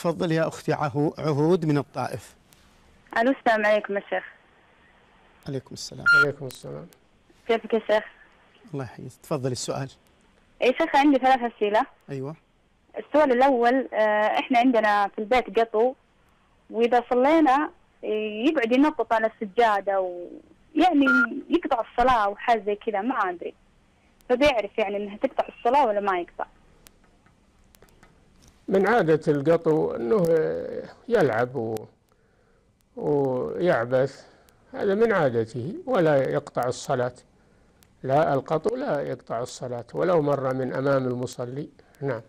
تفضل يا أختي عهود من الطائف. ألو السلام عليكم يا شيخ. عليكم السلام. عليكم السلام. كيفك يا شيخ؟ الله يحييك، تفضل السؤال. يا شيخ عندي 3 أسئلة. أيوه. السؤال الأول، إحنا عندنا في البيت قطو، وإذا صلينا يقعد ينطط على السجادة ويعني يقطع الصلاة أو حاجة زي كذا، ما أدري. فبيعرف يعني إنها تقطع الصلاة ولا ما يقطع؟ من عادة القطو إنه يلعب ويعبث، هذا من عادته ولا يقطع الصلاة. لا، القطو لا يقطع الصلاة ولو مر من أمام المصلي. نعم.